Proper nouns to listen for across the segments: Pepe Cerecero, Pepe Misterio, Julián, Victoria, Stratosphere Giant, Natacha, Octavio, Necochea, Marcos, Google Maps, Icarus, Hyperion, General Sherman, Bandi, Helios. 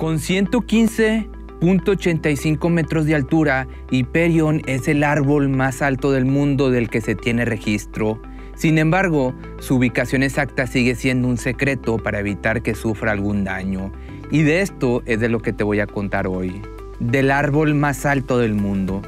Con 115.85 metros de altura, Hyperion es el árbol más alto del mundo del que se tiene registro. Sin embargo, su ubicación exacta sigue siendo un secreto para evitar que sufra algún daño. Y de esto es de lo que te voy a contar hoy. Del árbol más alto del mundo.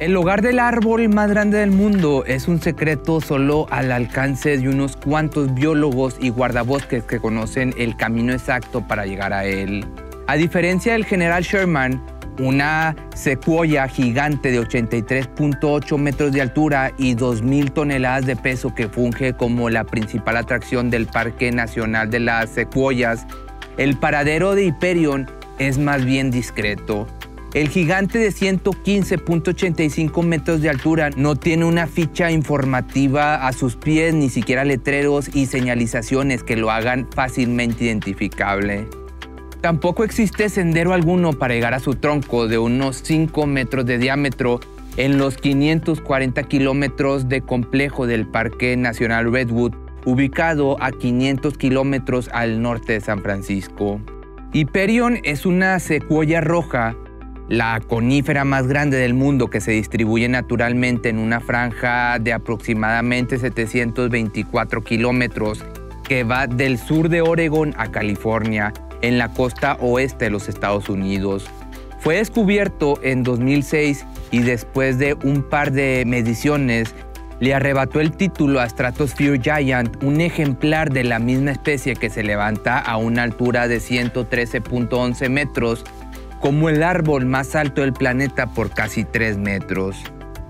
El hogar del árbol más grande del mundo es un secreto solo al alcance de unos cuantos biólogos y guardabosques que conocen el camino exacto para llegar a él. A diferencia del General Sherman, una secuoya gigante de 83.8 metros de altura y 2.000 toneladas de peso que funge como la principal atracción del Parque Nacional de las Secuoyas, el paradero de Hyperion es más bien discreto. El gigante de 115.85 metros de altura no tiene una ficha informativa a sus pies, ni siquiera letreros y señalizaciones que lo hagan fácilmente identificable. Tampoco existe sendero alguno para llegar a su tronco de unos 5 metros de diámetro en los 540 kilómetros de complejo del Parque Nacional Redwood, ubicado a 500 kilómetros al norte de San Francisco. Hyperion es una secuoya roja, la conífera más grande del mundo que se distribuye naturalmente en una franja de aproximadamente 724 kilómetros que va del sur de Oregón a California, en la costa oeste de los Estados Unidos. Fue descubierto en 2006 y después de un par de mediciones le arrebató el título a Stratosphere Giant, un ejemplar de la misma especie que se levanta a una altura de 113.11 metros, como el árbol más alto del planeta por casi 3 metros.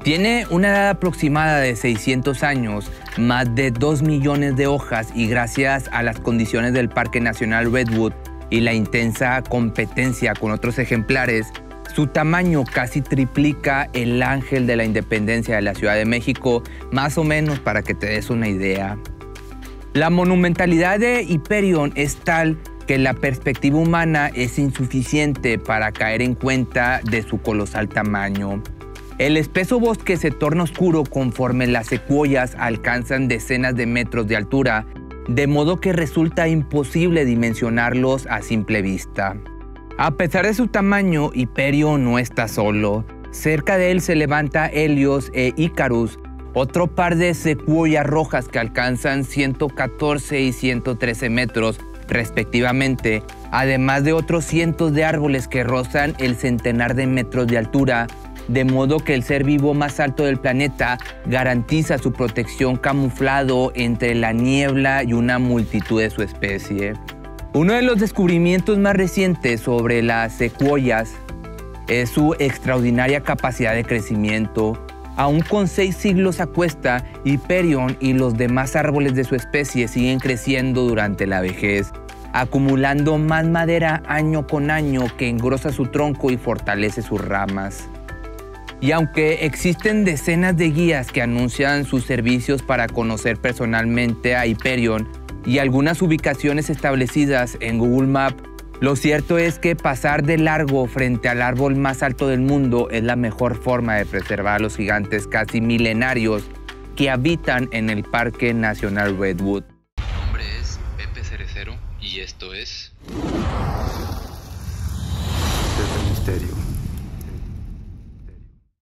Tiene una edad aproximada de 600 años, más de 2 millones de hojas y gracias a las condiciones del Parque Nacional Redwood y la intensa competencia con otros ejemplares, su tamaño casi triplica el Ángel de la Independencia de la Ciudad de México, más o menos para que te des una idea. La monumentalidad de Hyperion es tal que la perspectiva humana es insuficiente para caer en cuenta de su colosal tamaño. El espeso bosque se torna oscuro conforme las secuoyas alcanzan decenas de metros de altura, de modo que resulta imposible dimensionarlos a simple vista. A pesar de su tamaño, Hyperion no está solo. Cerca de él se levanta Helios e Icarus, otro par de secuoyas rojas que alcanzan 114 y 113 metros, respectivamente, además de otros cientos de árboles que rozan el centenar de metros de altura, de modo que el ser vivo más alto del planeta garantiza su protección camuflado entre la niebla y una multitud de su especie. Uno de los descubrimientos más recientes sobre las secuoyas es su extraordinaria capacidad de crecimiento. Aún con 6 siglos a cuesta, Hyperion y los demás árboles de su especie siguen creciendo durante la vejez, acumulando más madera año con año que engrosa su tronco y fortalece sus ramas. Y aunque existen decenas de guías que anuncian sus servicios para conocer personalmente a Hyperion y algunas ubicaciones establecidas en Google Maps, lo cierto es que pasar de largo frente al árbol más alto del mundo es la mejor forma de preservar a los gigantes casi milenarios que habitan en el Parque Nacional Redwood. Mi nombre es Pepe Cerecero y esto es... Desde el Misterio.